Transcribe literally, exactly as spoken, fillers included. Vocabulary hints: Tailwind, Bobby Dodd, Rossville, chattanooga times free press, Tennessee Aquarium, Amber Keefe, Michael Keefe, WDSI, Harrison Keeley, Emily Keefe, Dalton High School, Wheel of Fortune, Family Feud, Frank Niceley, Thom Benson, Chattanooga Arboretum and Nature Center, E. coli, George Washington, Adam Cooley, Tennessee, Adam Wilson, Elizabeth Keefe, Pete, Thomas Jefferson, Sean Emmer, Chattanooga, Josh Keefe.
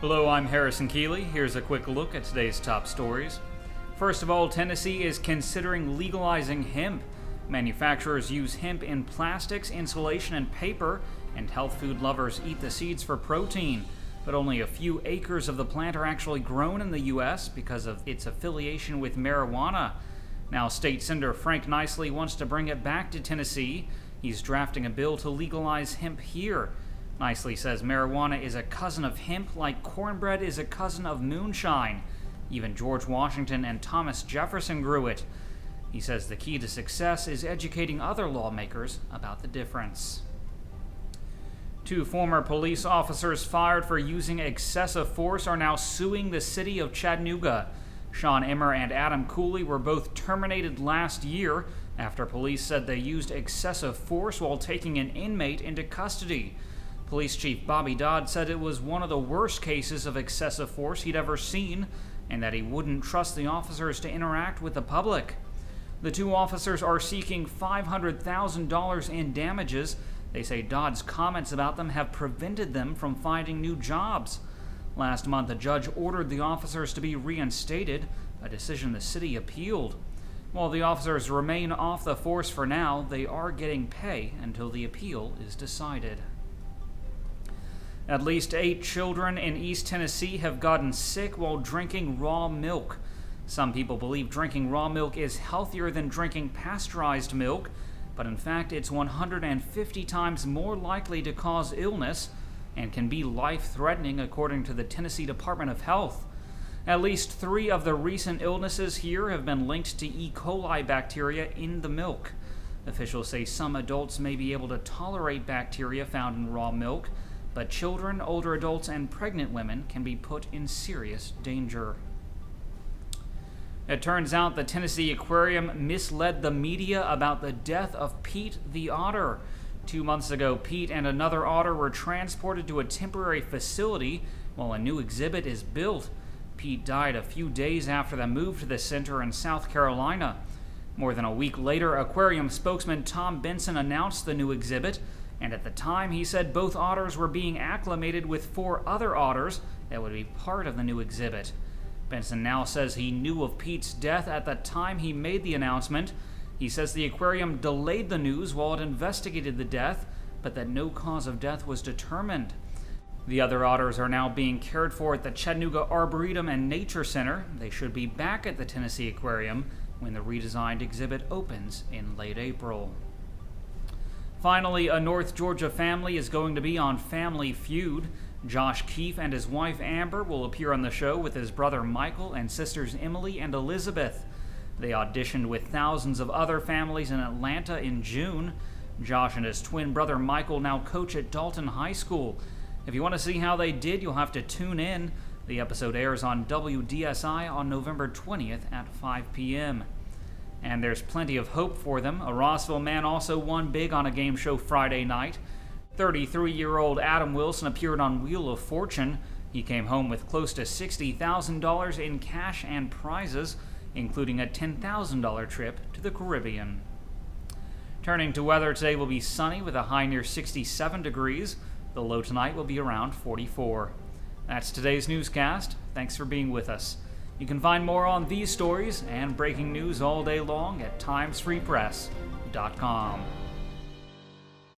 Hello, I'm Harrison Keeley. Here's a quick look at today's top stories. First of all, Tennessee is considering legalizing hemp. Manufacturers use hemp in plastics, insulation, and paper, and health food lovers eat the seeds for protein. But only a few acres of the plant are actually grown in the U S because of its affiliation with marijuana. Now, State Senator Frank Niceley wants to bring it back to Tennessee. He's drafting a bill to legalize hemp here. Niceley says marijuana is a cousin of hemp like cornbread is a cousin of moonshine. Even George Washington and Thomas Jefferson grew it. He says the key to success is educating other lawmakers about the difference. Two former police officers fired for using excessive force are now suing the city of Chattanooga. Sean Emmer and Adam Cooley were both terminated last year after police said they used excessive force while taking an inmate into custody. Police Chief Bobby Dodd said it was one of the worst cases of excessive force he'd ever seen, and that he wouldn't trust the officers to interact with the public. The two officers are seeking five hundred thousand dollars in damages. They say Dodd's comments about them have prevented them from finding new jobs. Last month, a judge ordered the officers to be reinstated, a decision the city appealed. While the officers remain off the force for now, they are getting pay until the appeal is decided. At least eight children in East Tennessee have gotten sick while drinking raw milk. Some people believe drinking raw milk is healthier than drinking pasteurized milk, but in fact it's one hundred fifty times more likely to cause illness and can be life-threatening, according to the Tennessee Department of Health. At least three of the recent illnesses here have been linked to E. coli bacteria in the milk. Officials say some adults may be able to tolerate bacteria found in raw milk, but children, older adults, and pregnant women can be put in serious danger. It turns out the Tennessee Aquarium misled the media about the death of Pete the otter. Two months ago, Pete and another otter were transported to a temporary facility while a new exhibit is built. Pete died a few days after the move to the center in South Carolina. More than a week later, aquarium spokesman Thom Benson announced the new exhibit, and at the time he said both otters were being acclimated with four other otters that would be part of the new exhibit. Benson now says he knew of Pete's death at the time he made the announcement. He says the aquarium delayed the news while it investigated the death, but that no cause of death was determined. The other otters are now being cared for at the Chattanooga Arboretum and Nature Center. They should be back at the Tennessee Aquarium when the redesigned exhibit opens in late April. Finally, a North Georgia family is going to be on Family Feud. Josh Keefe and his wife Amber will appear on the show with his brother Michael and sisters Emily and Elizabeth. They auditioned with thousands of other families in Atlanta in June. Josh and his twin brother Michael now coach at Dalton High School. If you want to see how they did, you'll have to tune in. The episode airs on W D S I on November twentieth at five p m And there's plenty of hope for them. A Rossville man also won big on a game show Friday night. thirty-three-year-old Adam Wilson appeared on Wheel of Fortune. He came home with close to sixty thousand dollars in cash and prizes, including a ten thousand dollar trip to the Caribbean. Turning to weather, today will be sunny with a high near sixty-seven degrees. The low tonight will be around forty-four. That's today's newscast. Thanks for being with us. You can find more on these stories and breaking news all day long at times free press dot com.